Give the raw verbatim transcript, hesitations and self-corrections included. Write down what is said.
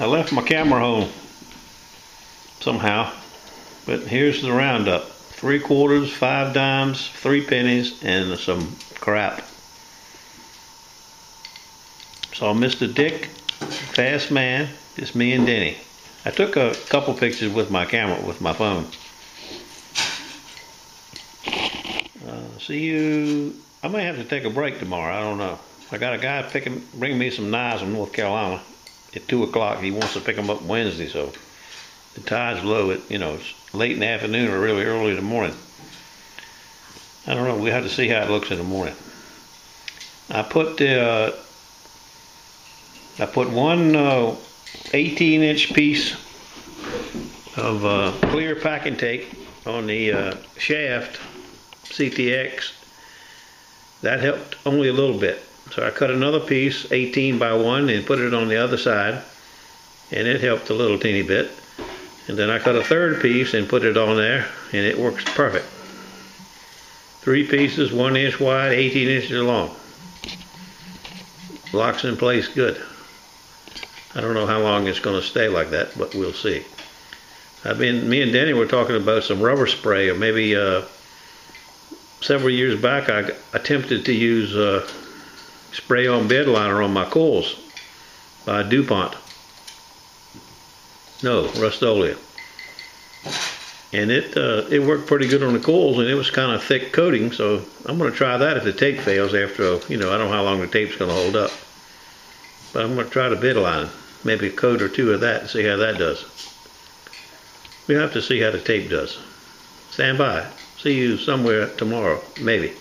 I left my camera home somehow, but here's the roundup. Three quarters, five dimes, three pennies, and some crap. Saw Mister Dick, fast man, just me and Denny. I took a couple pictures with my camera, with my phone. Uh, see you, I may have to take a break tomorrow, I don't know. I got a guy picking, bringing me some knives from North Carolina at two o'clock. He wants to pick them up Wednesday, so the tide's low. At, you know, it's late in the afternoon or really early in the morning. I don't know, we have to see how it looks in the morning. I put the, uh, I put one uh, eighteen inch piece of uh, clear packing tape on the uh, shaft C T X. That helped only a little bit. So I cut another piece, eighteen by one, and put it on the other side, and it helped a little teeny bit. And then I cut a third piece and put it on there, and it works perfect. Three pieces, one inch wide, eighteen inches long. Locks in place good. I don't know how long it's going to stay like that, but we'll see. I've been, me and Danny were talking about some rubber spray, or maybe uh, several years back I attempted to use uh, spray on bed liner on my coils by DuPont. No, Rust-Oleum. And it uh, it worked pretty good on the coils, and it was kind of thick coating, so I'm going to try that if the tape fails after, you know, I don't know how long the tape's going to hold up. But I'm going to try the bed line, maybe a coat or two of that, and see how that does. We'll have to see how the tape does. Stand by. See you somewhere tomorrow, maybe.